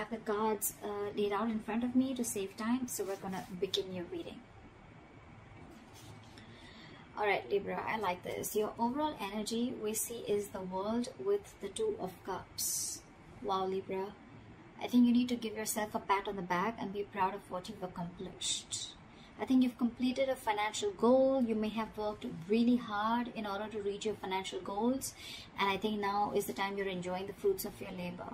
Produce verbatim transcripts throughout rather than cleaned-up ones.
have the cards uh, laid out in front of me to save time, so we're gonna begin your reading. Alright, Libra, I like this. Your overall energy we see is the World with the Two of Cups. Wow, Libra. I think you need to give yourself a pat on the back and be proud of what you've accomplished. I think you've completed a financial goal. You may have worked really hard in order to reach your financial goals. And I think now is the time you're enjoying the fruits of your labor.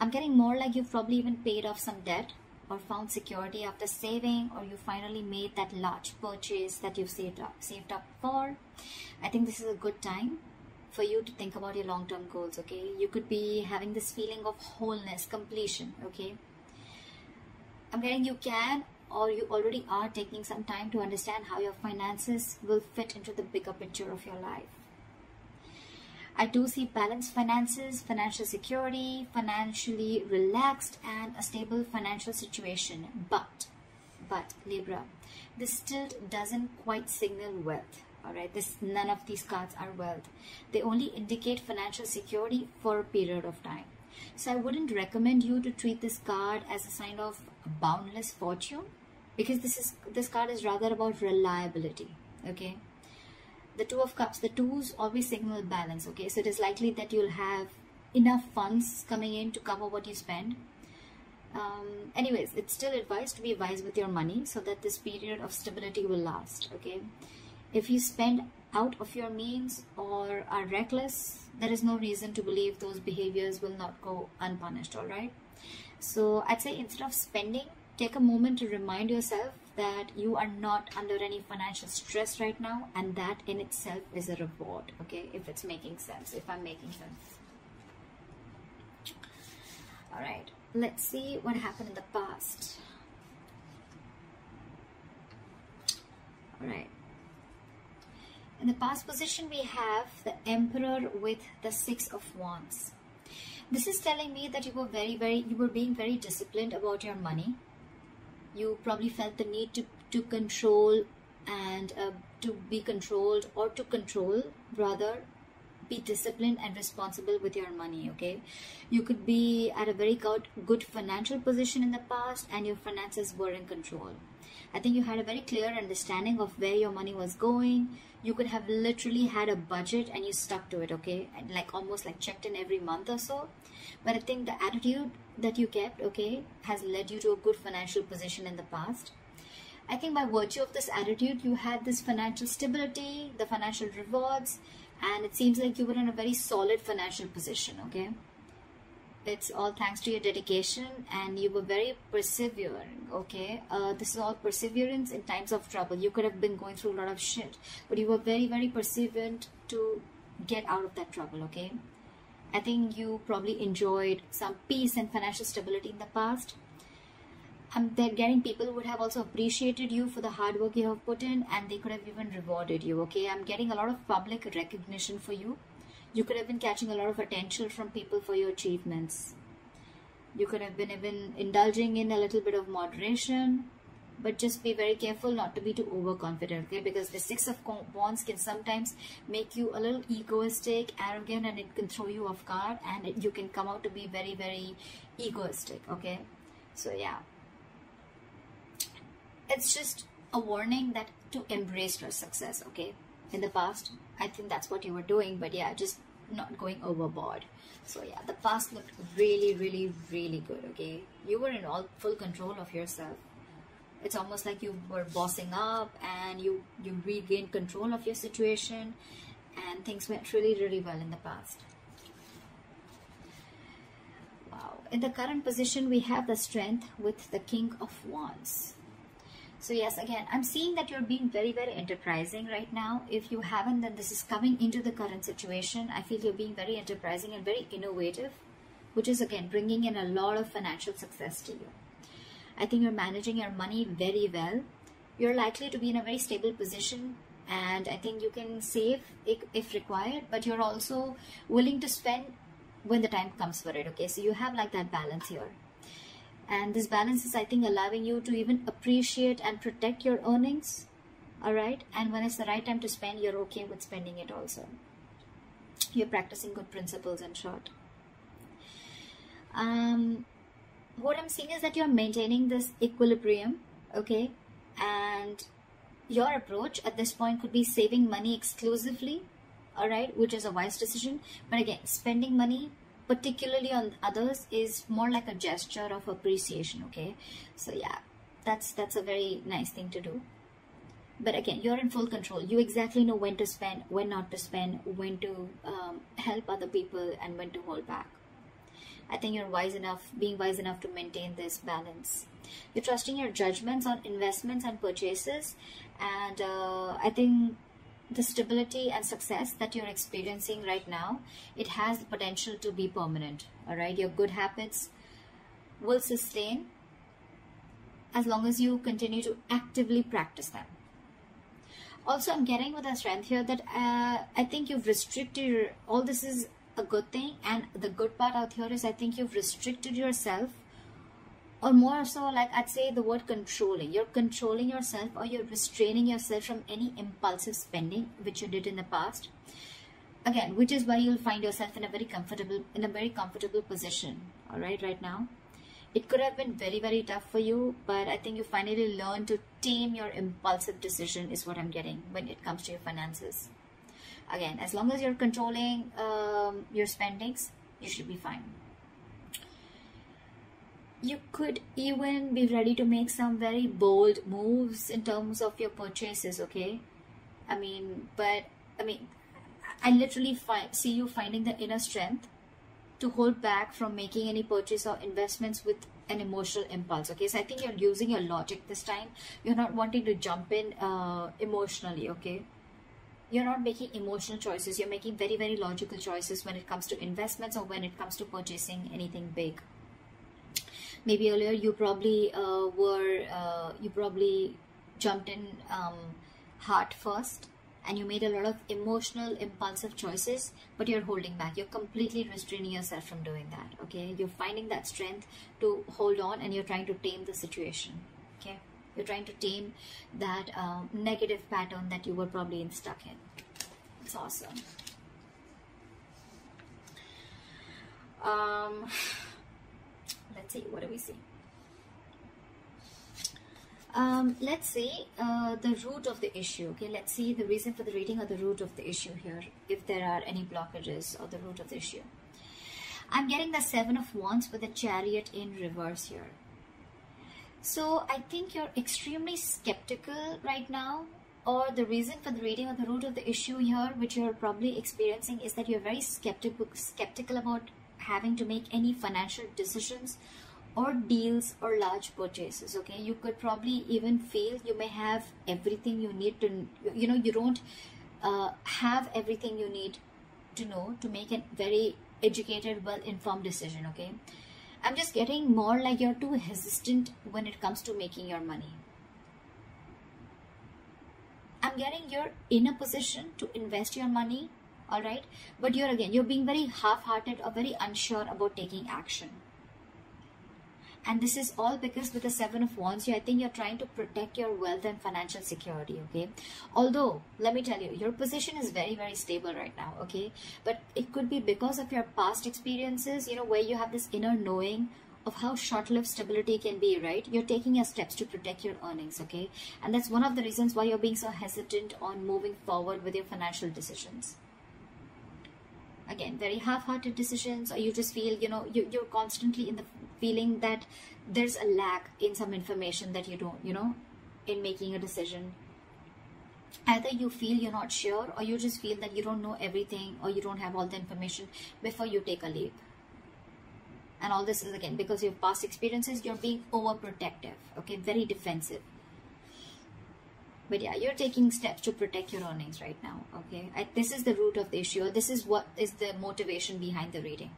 I'm getting more like you've probably even paid off some debt or found security after saving, or you finally made that large purchase that you've saved up, saved up for. I think this is a good time for you to think about your long-term goals, okay? You could be having this feeling of wholeness, completion, okay? I'm getting you can... or you already are taking some time to understand how your finances will fit into the bigger picture of your life. I do see balanced finances, financial security, financially relaxed, and a stable financial situation. But, but Libra, this still doesn't quite signal wealth. Alright, this none of these cards are wealth. They only indicate financial security for a period of time. So I wouldn't recommend you to treat this card as a sign of boundless fortune, because this is this card is rather about reliability, okay? The Two of Cups, the twos always signal balance, okay? So it is likely that you'll have enough funds coming in to cover what you spend. Um, anyways, it's still advised to be wise with your money so that this period of stability will last, okay? If you spend out of your means or are reckless, there is no reason to believe those behaviors will not go unpunished, alright? So I'd say instead of spending, take a moment to remind yourself that you are not under any financial stress right now, and that in itself is a reward, okay? If it's making sense, if I'm making sense. Alright, let's see what happened in the past. Alright. In the past position, we have the Emperor with the Six of Wands. This is telling me that you were very, very, you were being very disciplined about your money. You probably felt the need to, to control and uh, to be controlled or to control, rather, be disciplined and responsible with your money, okay? You could be at a very good, good financial position in the past and your finances were in control. I think you had a very clear understanding of where your money was going. You could have literally had a budget and you stuck to it, okay? And like almost like checked in every month or so. But I think the attitude that you kept, okay, has led you to a good financial position in the past. I think by virtue of this attitude, you had this financial stability, the financial rewards, and it seems like you were in a very solid financial position, okay? It's all thanks to your dedication, and you were very persevering, okay? Uh, this is all perseverance in times of trouble. You could have been going through a lot of shit, but you were very, very perseverant to get out of that trouble, okay? I think you probably enjoyed some peace and financial stability in the past. I'm getting people would have also appreciated you for the hard work you have put in, and they could have even rewarded you, okay? I'm getting a lot of public recognition for you. You could have been catching a lot of attention from people for your achievements. You could have been even indulging in a little bit of moderation, but just be very careful not to be too overconfident, okay? Because the Six of Wands can sometimes make you a little egoistic, arrogant, and it can throw you off guard, and it, you can come out to be very, very egoistic, okay? So, yeah. It's just a warning that to embrace your success, okay? In the past, I think that's what you were doing, but yeah, just not going overboard. So yeah, the past looked really, really, really good, okay? You were in all full control of yourself. It's almost like you were bossing up, and you, you regained control of your situation, and things went really, really well in the past. Wow. In the current position, we have the Strength with the King of Wands. So yes, again, I'm seeing that you're being very, very enterprising right now. If you haven't, then this is coming into the current situation. I feel you're being very enterprising and very innovative, which is, again, bringing in a lot of financial success to you. I think you're managing your money very well. You're likely to be in a very stable position, and I think you can save if required, but you're also willing to spend when the time comes for it, okay? So you have like that balance here. And this balance is, I think, allowing you to even appreciate and protect your earnings, all right? And when it's the right time to spend, you're okay with spending it also. You're practicing good principles, in short. Um, what I'm seeing is that you're maintaining this equilibrium, okay? And your approach at this point could be saving money exclusively, all right, which is a wise decision. But again, spending money, particularly on others, is more like a gesture of appreciation, okay? So yeah, that's that's a very nice thing to do. But again, you're in full control. You exactly know when to spend, when not to spend, when to um, help other people, and when to hold back. I think you're wise enough, being wise enough to maintain this balance. You're trusting your judgments on investments and purchases. And uh, I think the stability and success that you're experiencing right now, it has the potential to be permanent. All right, your good habits will sustain as long as you continue to actively practice them. Also, I'm getting with a strength here that uh, I think you've restricted your, all this is a good thing, and the good part out here is I think you've restricted yourself, or more so, like I'd say the word controlling. You're controlling yourself, or you're restraining yourself from any impulsive spending which you did in the past. Again, which is why you'll find yourself in a very comfortable, in a very comfortable position. All right, right now. It could have been very, very tough for you, but I think you finally learned to tame your impulsive decision is what I'm getting when it comes to your finances. Again, as long as you're controlling um, your spendings, you should be fine. You could even be ready to make some very bold moves in terms of your purchases, okay? I mean, but, I mean, I literally find, see you finding the inner strength to hold back from making any purchase or investments with an emotional impulse, okay? So I think you're using your logic this time. You're not wanting to jump in uh, emotionally, okay? You're not making emotional choices. You're making very, very logical choices when it comes to investments or when it comes to purchasing anything big. Maybe earlier you probably uh, were, uh, you probably jumped in um, heart first, and you made a lot of emotional, impulsive choices, but you're holding back. You're completely restraining yourself from doing that, okay? You're finding that strength to hold on, and you're trying to tame the situation, okay? You're trying to tame that um, negative pattern that you were probably stuck in. It's awesome. Um, let's see, what do we see? Um, let's see uh, the root of the issue. Okay, let's see the reason for the reading or the root of the issue here, if there are any blockages or the root of the issue. I'm getting the Seven of Wands with the Chariot in reverse here. So I think you're extremely skeptical right now, or the reason for the reading or the root of the issue here, which you're probably experiencing, is that you're very skeptical, skeptical about having to make any financial decisions or deals or large purchases, okay? You could probably even feel you may have everything you need to, you know, you don't uh, have everything you need to know to make a very educated, well-informed decision, okay? I'm just getting more like you're too hesitant when it comes to making your money. I'm getting you're in a position to invest your money, all right? But you're again, you're being very half-hearted or very unsure about taking action. And this is all because with the Seven of Wands, I think you're trying to protect your wealth and financial security, okay? Although, let me tell you, your position is very, very stable right now, okay? But it could be because of your past experiences, you know, where you have this inner knowing of how short-lived stability can be, right? You're taking your steps to protect your earnings, okay? And that's one of the reasons why you're being so hesitant on moving forward with your financial decisions. Again, very half-hearted decisions, or you just feel, you know, you, you're constantly in the feeling that there's a lack in some information that you don't, you know, in making a decision. Either you feel you're not sure, or you just feel that you don't know everything, or you don't have all the information before you take a leap. And all this is again because of your past experiences. You're being overprotective, okay, very defensive. But yeah, you're taking steps to protect your earnings right now, okay? I, this is the root of the issue. This is what is the motivation behind the reading.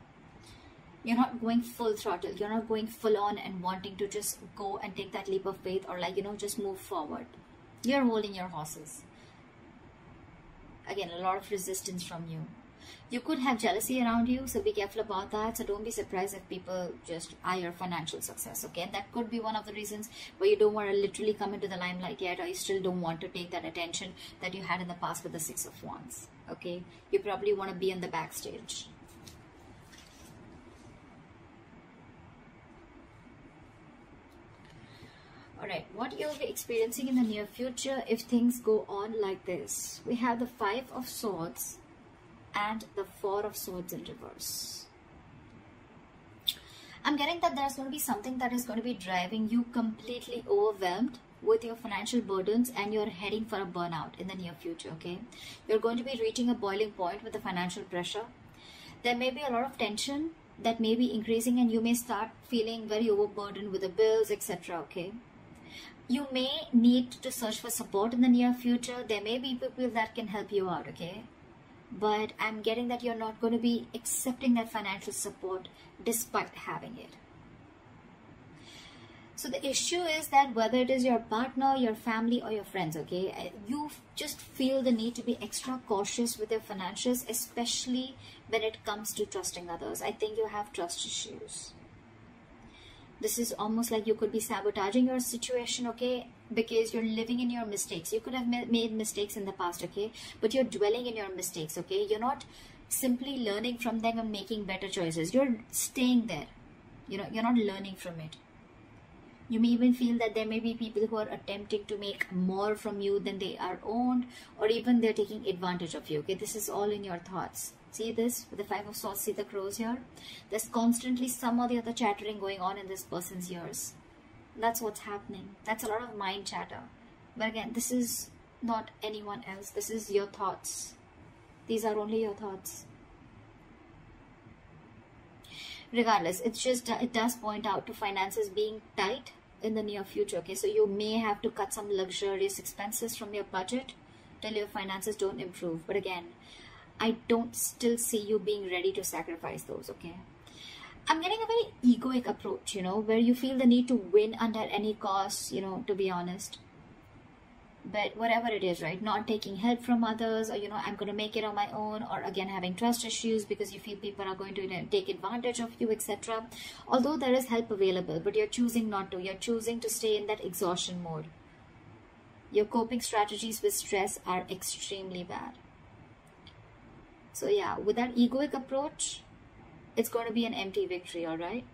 You're not going full throttle. You're not going full on and wanting to just go and take that leap of faith, or like, you know, just move forward. You're holding your horses. Again, a lot of resistance from you. You could have jealousy around you, so be careful about that. So don't be surprised if people just eye your financial success, okay? And that could be one of the reasons why you don't want to literally come into the limelight yet, or you still don't want to take that attention that you had in the past with the Six of Wands, okay? You probably want to be on the backstage. Alright, what you'll be experiencing in the near future if things go on like this. We have the Five of Swords and the Four of Swords in reverse. I'm getting that there's going to be something that is going to be driving you completely overwhelmed with your financial burdens, and you're heading for a burnout in the near future, okay? You're going to be reaching a boiling point with the financial pressure. There may be a lot of tension that may be increasing, and you may start feeling very overburdened with the bills, et cetera, okay? You may need to search for support in the near future. There may be people that can help you out, okay? But I'm getting that you're not going to be accepting that financial support despite having it. So the issue is that whether it is your partner, your family or your friends, okay, you just feel the need to be extra cautious with your finances, especially when it comes to trusting others. I think you have trust issues. This is almost like you could be sabotaging your situation, okay, because you're living in your mistakes. You could have made mistakes in the past, okay, but you're dwelling in your mistakes, okay. You're not simply learning from them and making better choices. You're staying there. You know, you're not learning from it. You may even feel that there may be people who are attempting to make more from you than they are owned, or even they're taking advantage of you, okay. This is all in your thoughts. See this with the Five of Swords, see the crows here. There's constantly some or the other chattering going on in this person's ears. That's what's happening. That's a lot of mind chatter. But again, this is not anyone else. This is your thoughts. These are only your thoughts. Regardless, it's just, it does point out to finances being tight in the near future. Okay, so you may have to cut some luxurious expenses from your budget till your finances don't improve. But again, I don't still see you being ready to sacrifice those, okay? I'm getting a very egoic approach, you know, where you feel the need to win under any cost, you know, to be honest. But whatever it is, right, not taking help from others, or, you know, I'm going to make it on my own, or again, having trust issues because you feel people are going to take advantage of you, et cetera. Although there is help available, but you're choosing not to. You're choosing to stay in that exhaustion mode. Your coping strategies with stress are extremely bad. So yeah, with that egoic approach, it's going to be an empty victory, alright?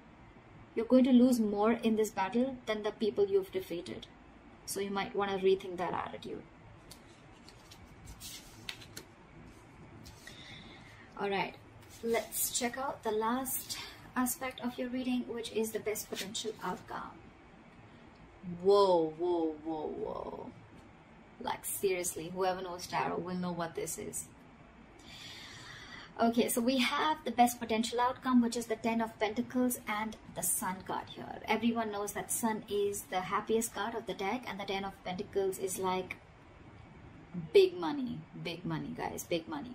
You're going to lose more in this battle than the people you've defeated. So you might want to rethink that attitude. Alright, let's check out the last aspect of your reading, which is the best potential outcome. Whoa, whoa, whoa, whoa. Like seriously, whoever knows tarot will know what this is. Okay, so we have the best potential outcome, which is the Ten of Pentacles and the Sun card here. Everyone knows that Sun is the happiest card of the deck, and the Ten of Pentacles is like big money, big money, guys, big money.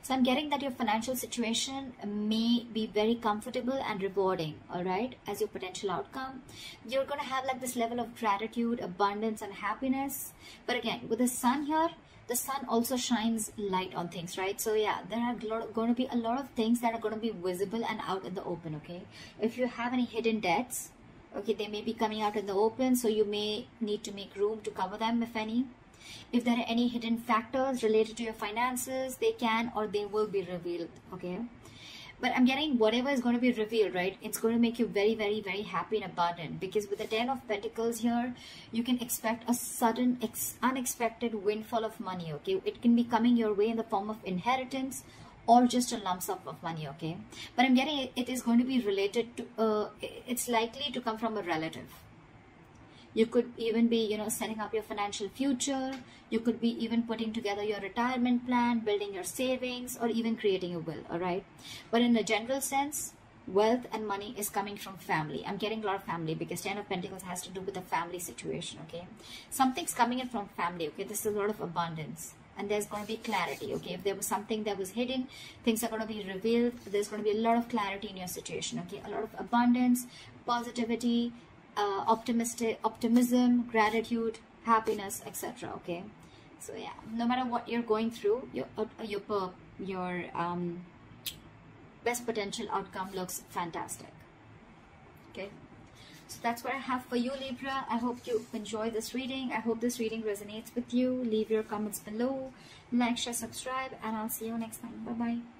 So I'm getting that your financial situation may be very comfortable and rewarding, alright, as your potential outcome. You're going to have like this level of gratitude, abundance and happiness. But again, with the Sun here, the Sun also shines light on things, right? So yeah, there are going to be a lot of things that are going to be visible and out in the open, okay? If you have any hidden debts, okay, they may be coming out in the open, so you may need to make room to cover them, if any. If there are any hidden factors related to your finances, they can or they will be revealed, okay? But I'm getting whatever is going to be revealed, right? It's going to make you very, very, very happy and abundant. Because with the Ten of Pentacles here, you can expect a sudden, ex unexpected windfall of money, okay? It can be coming your way in the form of inheritance or just a lump sum of money, okay? But I'm getting it is going to be related to, uh, it's likely to come from a relative. You could even be, you know, setting up your financial future. You could be even putting together your retirement plan, building your savings, or even creating a will, all right? But in a general sense, wealth and money is coming from family. I'm getting a lot of family because Ten of Pentacles has to do with the family situation, okay? Something's coming in from family, okay? This is a lot of abundance. And there's going to be clarity, okay? If there was something that was hidden, things are going to be revealed. There's going to be a lot of clarity in your situation, okay? A lot of abundance, positivity, Uh, optimistic optimism, gratitude, happiness, etc., okay? So yeah, no matter what you're going through, your your your um best potential outcome looks fantastic, okay? So that's what I have for you, Libra. I hope you enjoy this reading. I hope this reading resonates with you. Leave your comments below, like, share, subscribe, and I'll see you next time. Bye bye.